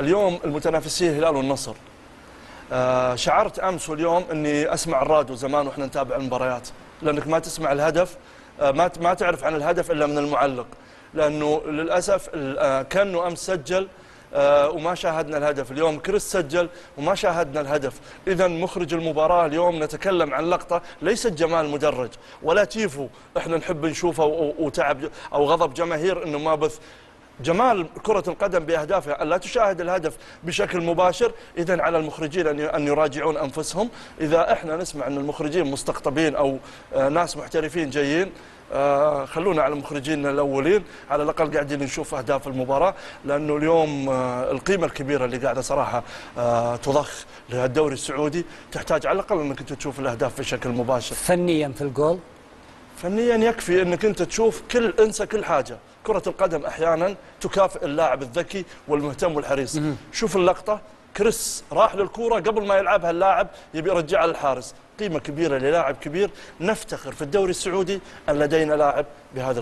اليوم المتنافسين الهلال والنصر. شعرت امس واليوم اني اسمع الراديو زمان واحنا نتابع المباريات، لانك ما تسمع الهدف، ما تعرف عن الهدف الا من المعلق، لانه للاسف كانه امس سجل وما شاهدنا الهدف، اليوم كريس سجل وما شاهدنا الهدف. إذا مخرج المباراة اليوم نتكلم عن لقطة ليست جمال مدرج ولا تيفو احنا نحب نشوفه وتعب أو غضب جماهير إنه ما بث جمال كرة القدم بأهدافها. أن لا تشاهد الهدف بشكل مباشر، إذا على المخرجين أن يراجعون أنفسهم. إذا احنا نسمع أن المخرجين مستقطبين أو ناس محترفين جايين، خلونا على مخرجينا الأولين، على الأقل قاعدين نشوف أهداف المباراة، لأنه اليوم القيمة الكبيرة اللي قاعدة صراحة تضخ للدوري السعودي تحتاج على الأقل أنك أنت تشوف الأهداف بشكل مباشر. فنيا في الجول؟ فنيا يكفي أنك أنت تشوف انسى كل حاجة. كرة القدم أحيانا تكافئ اللاعب الذكي والمهتم والحريص. شوف اللقطة، كريس راح للكورة قبل ما يلعبها اللاعب يبي يرجعها للحارس. قيمة كبيرة للاعب كبير، نفتخر في الدوري السعودي أن لدينا لاعب بهذا